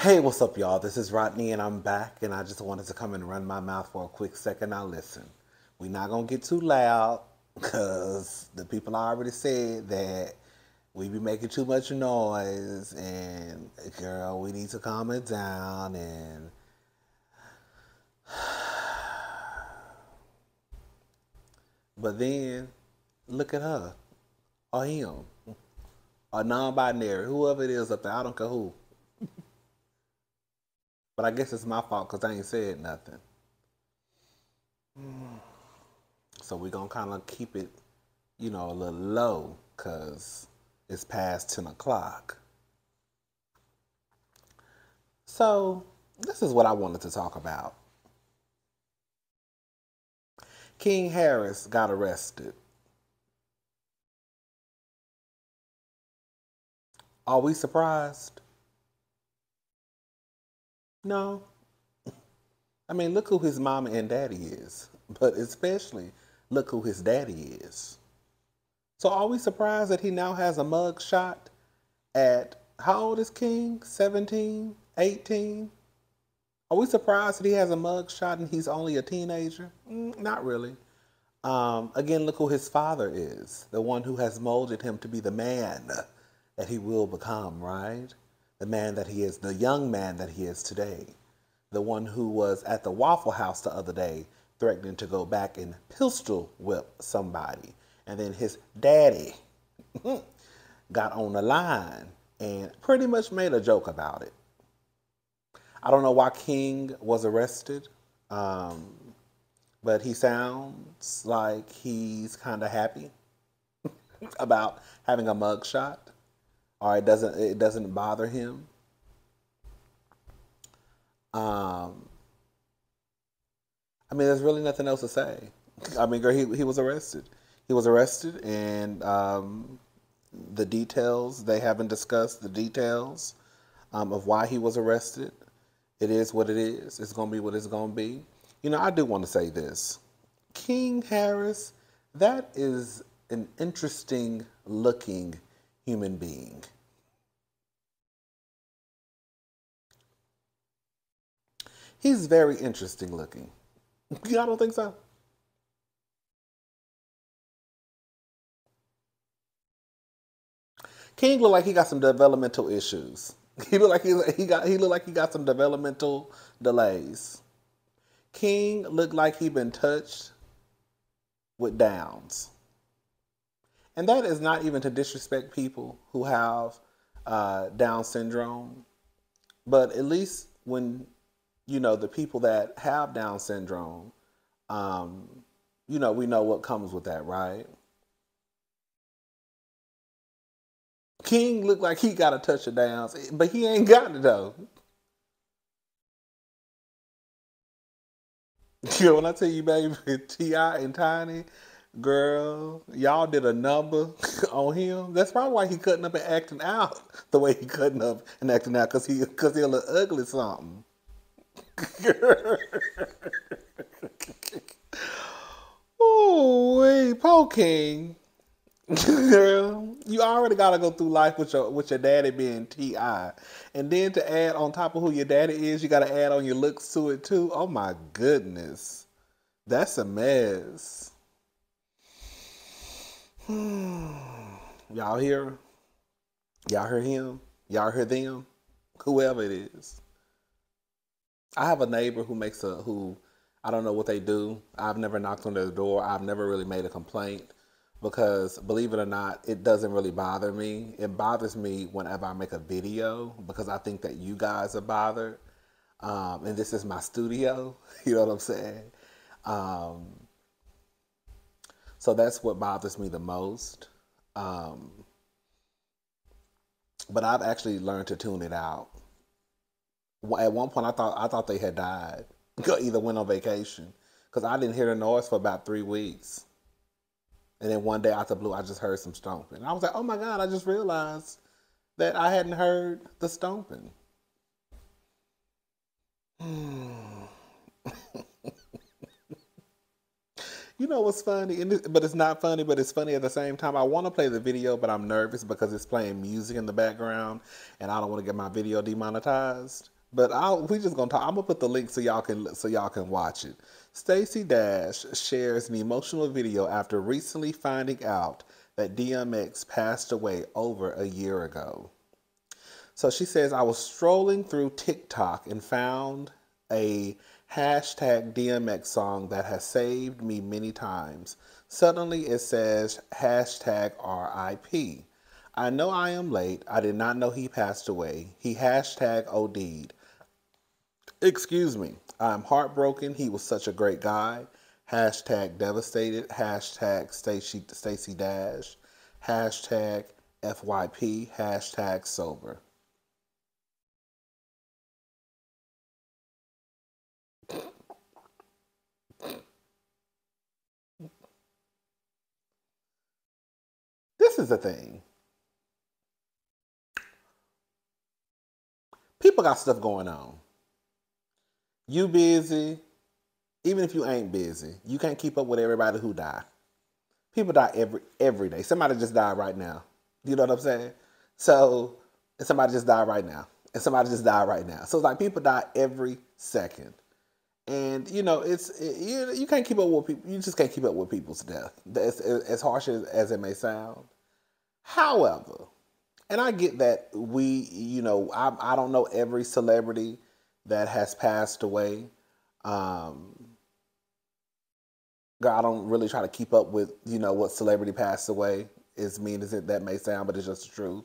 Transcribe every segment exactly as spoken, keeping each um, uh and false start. Hey, what's up, y'all? This is Rodney, and I'm back, and I just wanted to come and run my mouth for a quick second. Now, listen, we're not going to get too loud because the people already said that we be making too much noise, and, girl, we need to calm it down, and but then, look at her, or him, or non-binary, whoever it is up there, I don't care who. But I guess it's my fault because I ain't said nothing. So we're going to kind of keep it, you know, a little low because it's past ten o'clock. So this is what I wanted to talk about. King Harris got arrested. Are we surprised? No. I mean, look who his mama and daddy is. But especially, look who his daddy is. So are we surprised that he now has a mug shot at, how old is King? seventeen? eighteen? Are we surprised that he has a mug shot and he's only a teenager? Mm, not really. Um, again, look who his father is. The one who has molded him to be the man that he will become, right? The man that he is, the young man that he is today. The one who was at the Waffle House the other day threatening to go back and pistol whip somebody. And then his daddy got on the line and pretty much made a joke about it. I don't know why King was arrested, um, but he sounds like he's kind of happy about having a mugshot. Or it doesn't, it doesn't bother him. Um, I mean, there's really nothing else to say. I mean, girl, he, he was arrested. He was arrested, and um, the details, they haven't discussed the details um, of why he was arrested. It is what it is. It's going to be what it's going to be. You know, I do want to say this. King Harris, that is an interesting looking human being. He's very interesting looking. Y'all don't think so? King looked like he got some developmental issues. He looked like he, he got he looked like he got some developmental delays. King looked like he been touched with downs. And that is not even to disrespect people who have uh, Down syndrome. But at least when, you know, the people that have Down syndrome, um, you know, we know what comes with that, right? King looked like he got a touch of downs, but he ain't got it, though. You know, when I tell you, baby, T I and Tiny, girl, y'all did a number on him. That's probably why he cutting up and acting out the way he cutting up and acting out, because he, cause he a little ugly something. Oh, wait, poor King. Girl, you already got to go through life with your, with your daddy being T I. And then to add on top of who your daddy is, you got to add on your looks to it too. Oh, my goodness. That's a mess. Y'all hear? Y'all hear him? Y'all hear them? Whoever it is. I have a neighbor who makes a, who, I don't know what they do. I've never knocked on their door. I've never really made a complaint because, believe it or not, it doesn't really bother me. It bothers me whenever I make a video because I think that you guys are bothered. Um, and this is my studio. You know what I'm saying? Um, So that's what bothers me the most. Um, but I've actually learned to tune it out. At one point, I thought I thought they had died, either went on vacation, because I didn't hear the noise for about three weeks. And then one day out the blue, I just heard some stomping. And I was like, oh my God, I just realized that I hadn't heard the stomping. You know what's funny, and it, but it's not funny, but it's funny at the same time. I want to play the video, but I'm nervous because it's playing music in the background, and I don't want to get my video demonetized. But I'll, we just gonna talk. I'm gonna put the link so y'all can so y'all can watch it. Stacey Dash shares an emotional video after recently finding out that D M X passed away over a year ago. So she says, I was strolling through TikTok and found a hashtag D M X song that has saved me many times. Suddenly it says hashtag R I P. I know I am late. I did not know he passed away. He hashtag OD'd. Excuse me. I'm heartbroken. He was such a great guy. Hashtag devastated. Hashtag Stacey, Stacey Dash. Hashtag F Y P. Hashtag sober. This is the thing. People got stuff going on. You busy, even if you ain't busy, you can't keep up with everybody who die. People die every every day. Somebody just died right now. You know what I'm saying? So, and somebody just died right now. And somebody just died right now. So it's like people die every second. And, you know, it's it, you, you can't keep up with people. You just can't keep up with people's death. That's, as harsh as, as it may sound. However, and I get that we, you know, I, I don't know every celebrity that has passed away. Um, I don't really try to keep up with, you know, what celebrity passed away, as mean as it that may sound, but it's just the truth.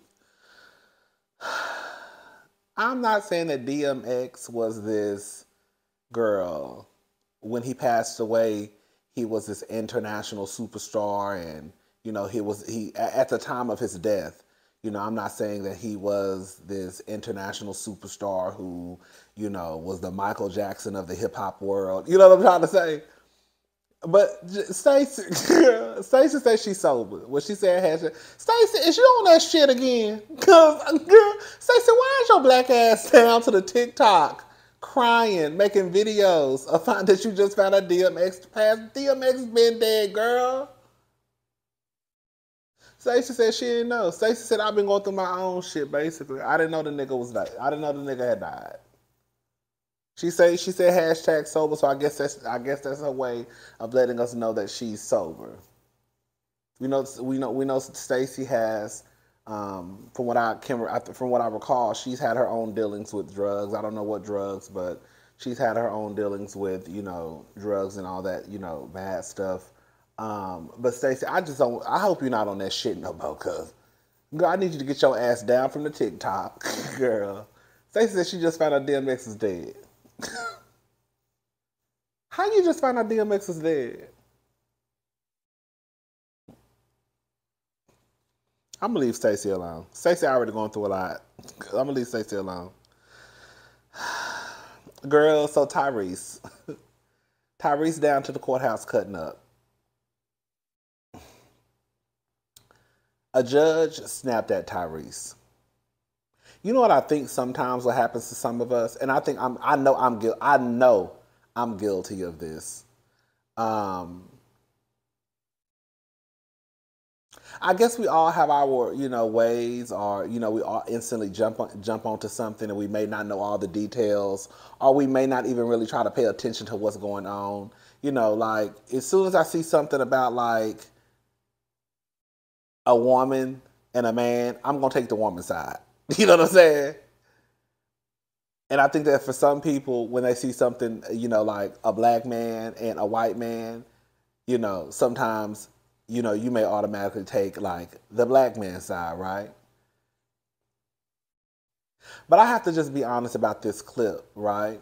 I'm not saying that D M X was this girl. When he passed away, he was this international superstar, and, you know, he was, he at the time of his death, you know, I'm not saying that he was this international superstar who, you know, was the Michael Jackson of the hip hop world. You know what I'm trying to say? But Stacey, Stacey said she's sober. What she said has she, Stacey, is you on that shit again? Cause girl, Stacey, why is your black ass down to the TikTok crying, making videos of find that you just found a D M X past? D M X been dead, girl. Stacey said she didn't know. Stacey said, I've been going through my own shit, basically. I didn't know the nigga was died. I didn't know the nigga had died. She said she said hashtag sober, so I guess that's I guess that's her way of letting us know that she's sober. We know we know we know Stacey has, um, from what I can from what I recall, she's had her own dealings with drugs. I don't know what drugs, but she's had her own dealings with, you know, drugs and all that, you know, bad stuff. Um, but Stacey, I just don't, I hope you're not on that shit no more, cuz. Girl, I need you to get your ass down from the TikTok, girl. Stacey said she just found out D M X is dead. How you just found out D M X is dead? I'm gonna leave Stacey alone. Stacey already going through a lot. I'm gonna leave Stacey alone. Girl, so Tyrese. Tyrese down to the courthouse cutting up. A judge snapped at Tyrese. You know what I think sometimes what happens to some of us, and I think I'm, I know I'm guilty. I know I'm guilty of this. Um, I guess we all have our, you know, ways, or, you know, we all instantly jump on, jump onto something, and we may not know all the details, or we may not even really try to pay attention to what's going on. You know, like as soon as I see something about like a woman and a man, I'm going to take the woman's side. You know what I'm saying? And I think that for some people, when they see something, you know, like a black man and a white man, you know, sometimes, you know, you may automatically take like the black man's side, right? But I have to just be honest about this clip, right?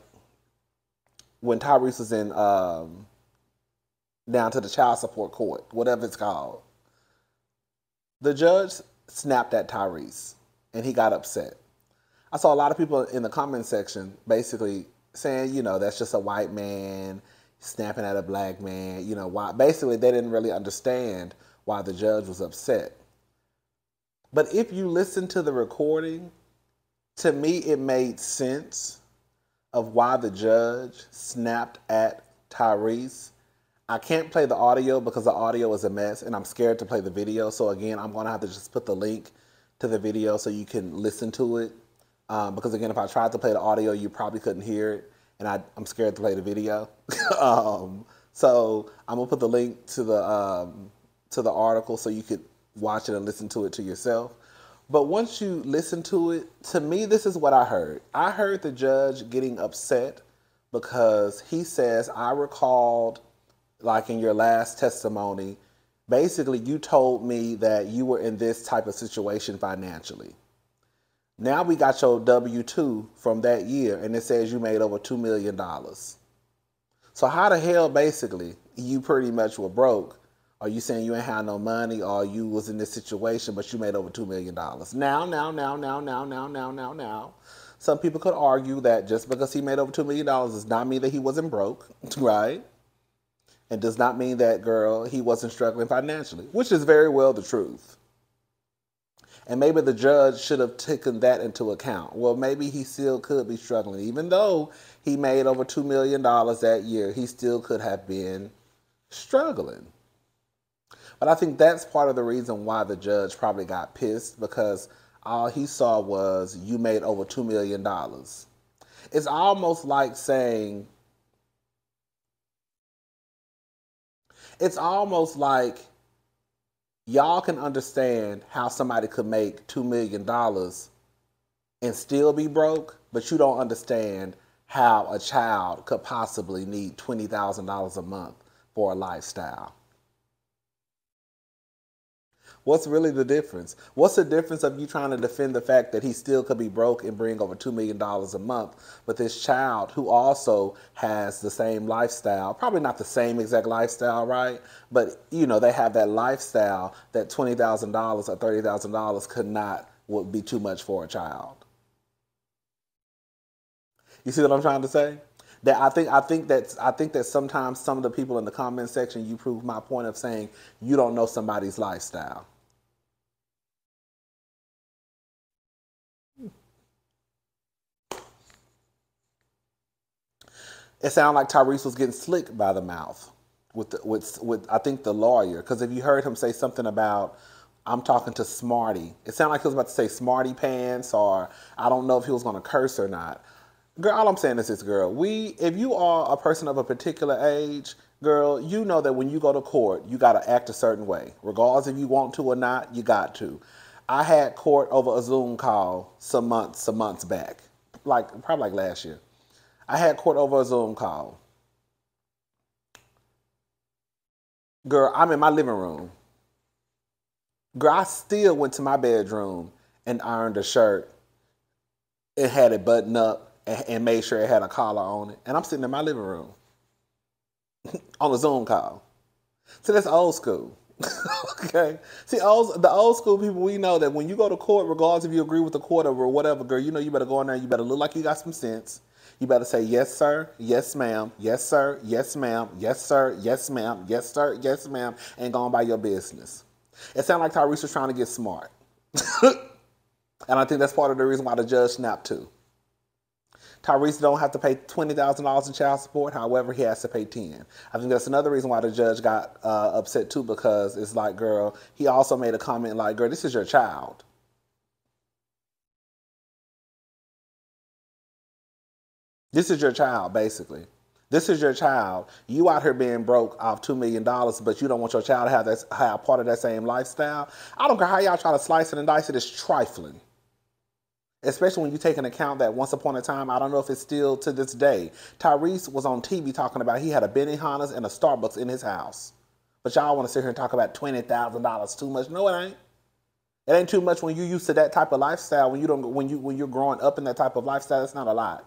When Tyrese was in, um, down to the child support court, whatever it's called, the judge snapped at Tyrese, and he got upset. I saw a lot of people in the comment section basically saying, you know, that's just a white man snapping at a black man. You know, why? Basically, they didn't really understand why the judge was upset. But if you listen to the recording, to me, it made sense of why the judge snapped at Tyrese. I can't play the audio because the audio is a mess and I'm scared to play the video. So again, I'm going to have to just put the link to the video so you can listen to it. Um, because again, if I tried to play the audio, you probably couldn't hear it. And I, I'm scared to play the video. um, so I'm going to put the link to the, um, to the article so you could watch it and listen to it to yourself. But once you listen to it, to me, this is what I heard. I heard the judge getting upset because he says, I recalled, like in your last testimony, basically you told me that you were in this type of situation financially. Now we got your W two from that year, and it says you made over two million dollars. So how the hell, basically, you pretty much were broke? Are you saying you ain't had no money, or you was in this situation, but you made over two million dollars? Now, now, now, now, now, now, now, now, now. Some people could argue that just because he made over two million dollars does not mean that he wasn't broke, right? And does not mean that, girl, he wasn't struggling financially, which is very well the truth. And maybe the judge should have taken that into account. Well, maybe he still could be struggling. Even though he made over two million dollars that year, he still could have been struggling. But I think that's part of the reason why the judge probably got pissed, because all he saw was you made over two million dollars. It's almost like saying... It's almost like y'all can understand how somebody could make two million dollars and still be broke, but you don't understand how a child could possibly need twenty thousand dollars a month for a lifestyle. What's really the difference? What's the difference of you trying to defend the fact that he still could be broke and bring over two million dollars a month, but this child who also has the same lifestyle, probably not the same exact lifestyle, right? But, you know, they have that lifestyle that twenty thousand dollars or thirty thousand dollars could not, would be too much for a child. You see what I'm trying to say? That I think I think that's I think that sometimes some of the people in the comment section, you prove my point of saying you don't know somebody's lifestyle. It sounded like Tyrese was getting slick by the mouth with the, with with I think the lawyer, because if you heard him say something about I'm talking to Smarty, it sounded like he was about to say Smarty Pants, or I don't know if he was going to curse or not. Girl, all I'm saying is this, girl. We, if you are a person of a particular age, girl, you know that when you go to court, you got to act a certain way. Regardless if you want to or not, you got to. I had court over a Zoom call some months, some months back. Like, probably like last year. I had court over a Zoom call. Girl, I'm in my living room. Girl, I still went to my bedroom and ironed a shirt. It had it buttoned up. And made sure it had a collar on it. And I'm sitting in my living room on a Zoom call. So that's old school. Okay? See, old, the old school people, we know that when you go to court, regardless if you agree with the court or whatever, girl, you know you better go in there. You better look like you got some sense. You better say, yes, sir. Yes, ma'am. Yes, sir. Yes, ma'am. Yes, sir. Yes, ma'am. Yes, sir. Yes, ma'am. And go on by your business. It sounded like Tyrese was trying to get smart. And I think that's part of the reason why the judge snapped too. Tyrese don't have to pay twenty thousand dollars in child support. However, he has to pay ten thousand dollars. I think that's another reason why the judge got uh, upset, too, because it's like, girl, he also made a comment like, girl, this is your child. This is your child, basically. This is your child. You out here being broke off two million dollars, but you don't want your child to have, that, have part of that same lifestyle. I don't care how y'all try to slice it and dice it. It's trifling. Especially when you take into account that once upon a time, I don't know if it's still to this day, Tyrese was on T V talking about he had a Benihana's and a Starbucks in his house. But y'all want to sit here and talk about twenty thousand dollars too much. No, it ain't. It ain't too much when you're used to that type of lifestyle. When, you don't, when, you, when you're growing up in that type of lifestyle, it's not a lot.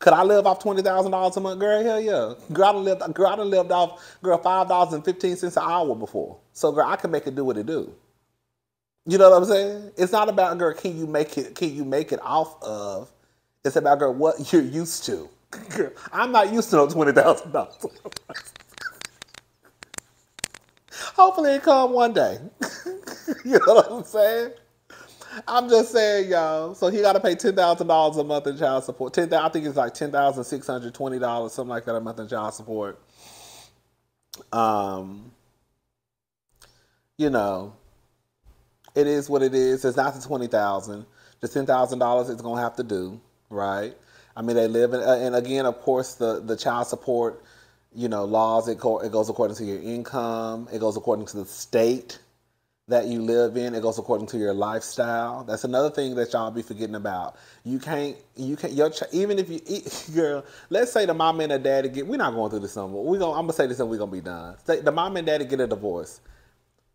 Could I live off twenty thousand dollars a month? Girl, hell yeah. Girl, I done lived, girl, I done lived off girl, five dollars and fifteen cents an hour before. So, girl, I can make it do what it do. You know what I'm saying? It's not about, girl, can you make it, can you make it off of? It's about, girl, what you're used to. Girl, I'm not used to no twenty thousand dollars. Hopefully it come one day. You know what I'm saying? I'm just saying, y'all. So he got to pay ten thousand dollars a month in child support. ten, I think it's like ten thousand six hundred twenty dollars, something like that, a month in child support. Um, you know, it is what it is. It's not the twenty thousand dollars. The ten thousand dollars it's going to have to do, right? I mean, they live in, uh, and again, of course, the, the child support, you know, laws, it, co it goes according to your income. It goes according to the state that you live in. It goes according to your lifestyle. That's another thing that y'all be forgetting about. You can't, you can't, your ch even if you, eat, girl, let's say the mom and the daddy get, we're not going through this summer. We're gonna, I'm going to say this and we're going to be done. Say the mom and daddy get a divorce.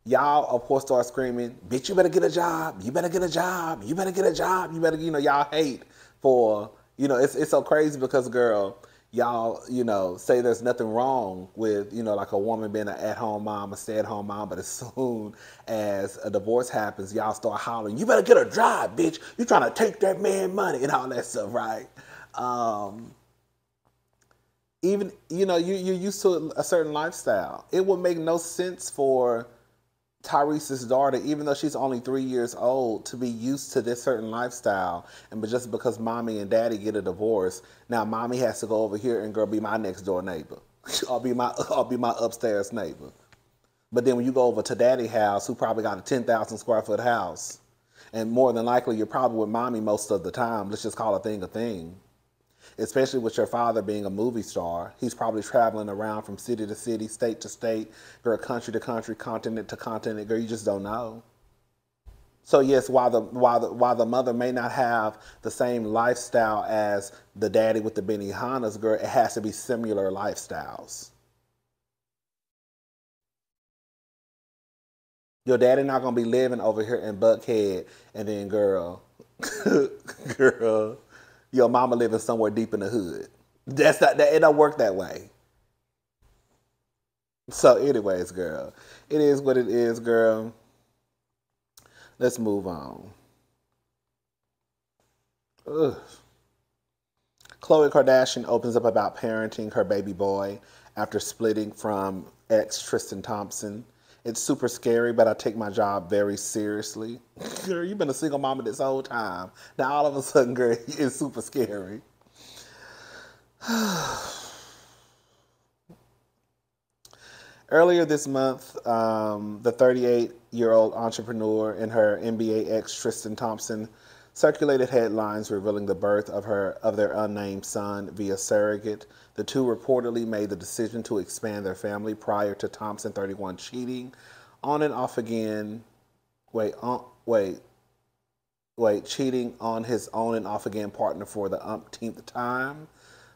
Y'all, of course, start screaming, bitch, you better get a job. You better get a job. You better get a job. You better, you know, y'all hate for, you know, it's, it's so crazy because, girl, y'all, you know, say there's nothing wrong with, you know, like a woman being an at-home mom, a stay-at-home mom, but as soon as a divorce happens, y'all start hollering, you better get a job, bitch. You trying to take that man money and all that stuff, right? Um, even, you know, you, you're used to a certain lifestyle. It would make no sense for Tyrese's daughter, even though she's only three years old, to be used to this certain lifestyle, and but just because mommy and daddy get a divorce, now mommy has to go over here and girl be my next door neighbor, or be my or be my upstairs neighbor. But then when you go over to daddy's house, who probably got a ten thousand square foot house, and more than likely you're probably with mommy most of the time. Let's just call a thing a thing. Especially with your father being a movie star. He's probably traveling around from city to city, state to state, girl, country to country, continent to continent. Girl, you just don't know. So yes, while the, while the, while the mother may not have the same lifestyle as the daddy with the Benihana's, girl, it has to be similar lifestyles. Your daddy not going to be living over here in Buckhead and then, girl, girl, your mama living somewhere deep in the hood. That's not, that, it don't work that way. So anyways, girl, it is what it is, girl. Let's move on. Ugh. Khloe Kardashian opens up about parenting her baby boy after splitting from ex Tristan Thompson. It's super scary, but I take my job very seriously. Girl, you've been a single mama this whole time. Now, all of a sudden, girl, it's super scary. Earlier this month, um, the thirty-eight-year-old entrepreneur and her N B A ex, Tristan Thompson, circulated headlines revealing the birth of her of their unnamed son via surrogate. The two reportedly made the decision to expand their family prior to Thompson thirty-one cheating on and off again. Wait, on, wait, wait, cheating on his on and off again partner for the umpteenth time.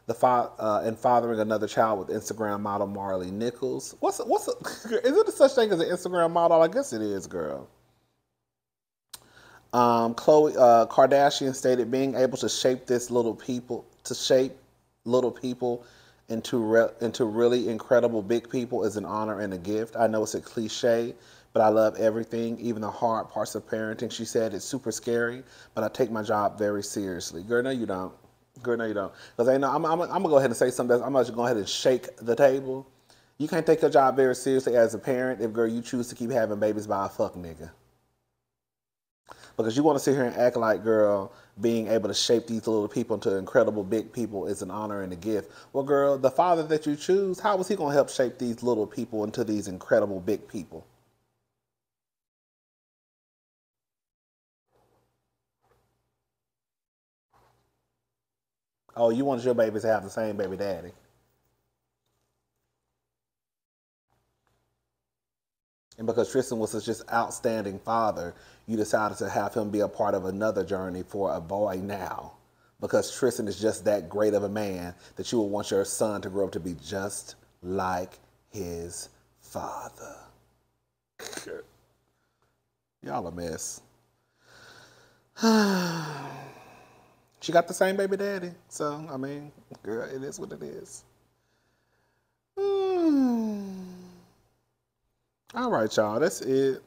The fa uh, and fathering another child with Instagram model Marley Nichols. What's what's is it such thing as an Instagram model? I guess it is, girl. Um, Khloe uh, Kardashian stated being able to shape this little people, to shape little people into, re into really incredible big people is an honor and a gift. I know it's a cliche, but I love everything, even the hard parts of parenting. She said it's super scary, but I take my job very seriously. Girl, no, you don't. Girl, no, you don't. Because I know I'm, I'm, I'm going to go ahead and say something. I'm going to go ahead and shake the table. You can't take your job very seriously as a parent if, girl, you choose to keep having babies by a fuck nigga. Because you want to sit here and act like, girl, being able to shape these little people into incredible big people is an honor and a gift. Well, girl, the father that you choose, how is he going to help shape these little people into these incredible big people? Oh, you want your babies to have the same baby daddy. And because Tristan was such an outstanding father, you decided to have him be a part of another journey for a boy now. Because Tristan is just that great of a man that you would want your son to grow up to be just like his father. Y'all a mess. She got the same baby daddy. So, I mean, girl, it is what it is. Mm. All right, y'all, that's it.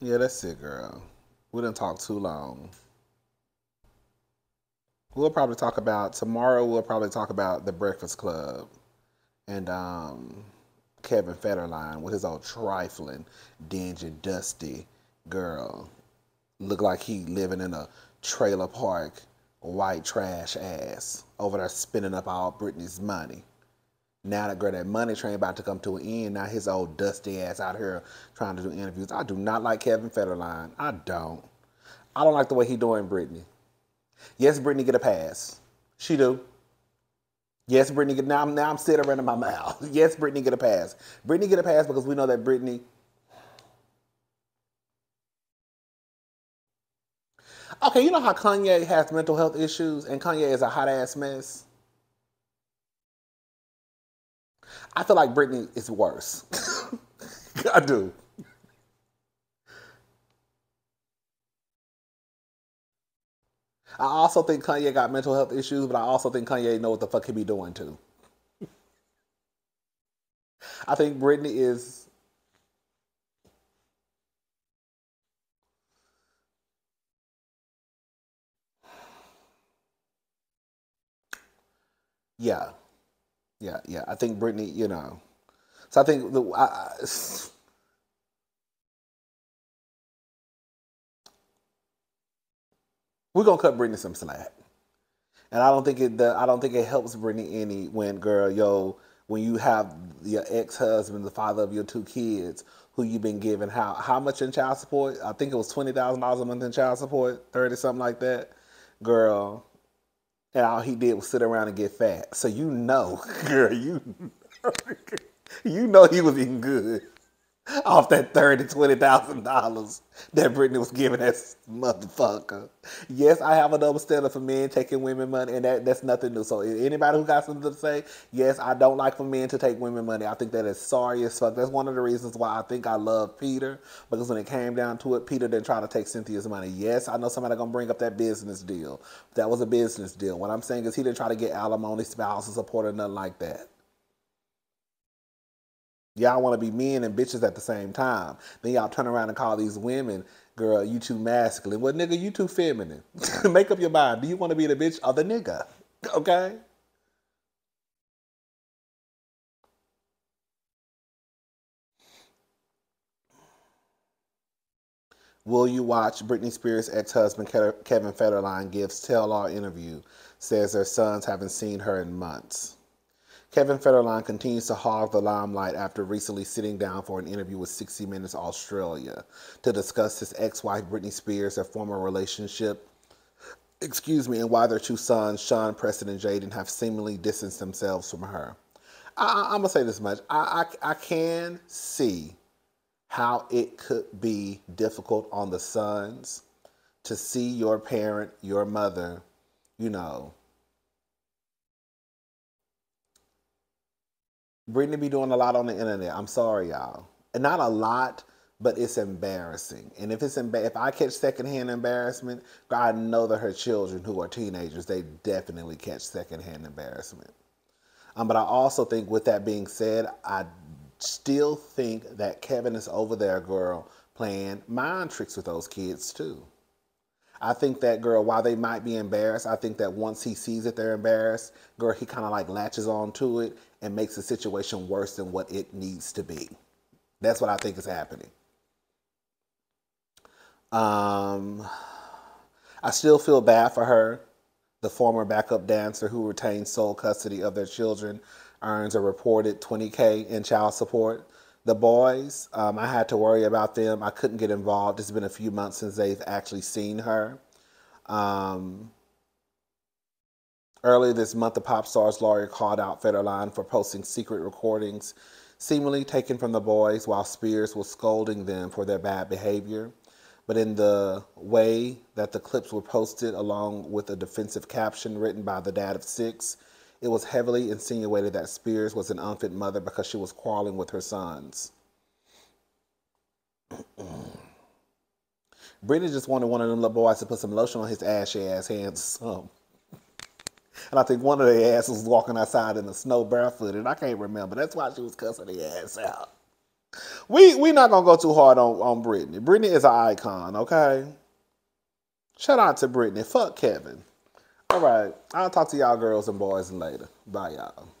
Yeah, that's it, girl. We didn't talk too long. We'll probably talk about, tomorrow, we'll probably talk about The Breakfast Club and um, Kevin Federline with his old trifling, dingy, dusty girl. Look like he living in a trailer park, white trash ass, over there spinning up all Britney's money. Now that girl, that money train about to come to an end. Now his old dusty ass out here trying to do interviews. I do not like Kevin Federline. I don't. I don't like the way he doing Britney. Yes, Britney get a pass. She do. Yes, Britney get, now I'm, now I'm sitting around in my mouth. Yes, Britney get a pass. Britney get a pass because we know that Britney. Okay, you know how Kanye has mental health issues and Kanye is a hot ass mess? I feel like Britney is worse. I do. I also think Kanye got mental health issues, but I also think Kanye know what the fuck he be doing too. I think Britney is... Yeah. Yeah, yeah. I think Britney, you know. So I think... the. I, I... We're gonna cut Britney some slack, and I don't think it. The, I don't think it helps Britney any when, girl, yo, when you have your ex-husband, the father of your two kids, who you've been giving how how much in child support? I think it was twenty thousand dollars a month in child support, thirty something like that, girl. And all he did was sit around and get fat. So you know, girl, you you know he was eating good off that thirty, twenty thousand dollars that Britney was giving that motherfucker. Yes, I have a double standard for men taking women money, and that, that's nothing new. So anybody who got something to say, yes, I don't like for men to take women money. I think that is sorry as fuck. That's one of the reasons why I think I love Peter, because when it came down to it, Peter didn't try to take Cynthia's money. Yes, I know somebody gonna bring up that business deal. That was a business deal. What I'm saying is he didn't try to get alimony, spousal support, or nothing like that. Y'all want to be men and bitches at the same time. Then y'all turn around and call these women, girl, you too masculine. Well, nigga, you too feminine. Make up your mind. Do you want to be the bitch or the nigga? Okay? Will you watch Britney Spears' ex-husband Kevin Federline gives tell-all interview, says their sons haven't seen her in months. Kevin Federline continues to hog the limelight after recently sitting down for an interview with sixty minutes Australia to discuss his ex-wife Britney Spears, their former relationship, excuse me, and why their two sons, Sean, Preston, and Jaden, have seemingly distanced themselves from her. I, I'm gonna say this much: I, I I can see how it could be difficult on the sons to see your parent, your mother, you know. Britney be doing a lot on the internet. I'm sorry, y'all. And not a lot, but it's embarrassing. And if it's emba if I catch secondhand embarrassment, I know that her children, who are teenagers, they definitely catch secondhand embarrassment. Um, but I also think, with that being said, I still think that Kevin is over there, girl, playing mind tricks with those kids too. I think that, girl, while they might be embarrassed, I think that once he sees that they're embarrassed, girl, he kind of like latches on to it and makes the situation worse than what it needs to be. That's what I think is happening. Um, I still feel bad for her. The former backup dancer who retains sole custody of their children earns a reported twenty K in child support. The boys, um, I had to worry about them. I couldn't get involved. It's been a few months since they've actually seen her. Um, earlier this month, the pop star's lawyer called out Federline for posting secret recordings seemingly taken from the boys while Spears was scolding them for their bad behavior. But in the way that the clips were posted, along with a defensive caption written by the dad of six, it was heavily insinuated that Spears was an unfit mother because she was quarreling with her sons. Britney just wanted one of them little boys to put some lotion on his ashy ass hands some. And I think one of their asses was walking outside in the snow barefooted. And I can't remember. That's why she was cussing the ass out. We, we not going to go too hard on, on Britney. Britney is an icon, okay? Shout out to Britney. Fuck Kevin. All right, I'll talk to y'all girls and boys later. Bye, y'all.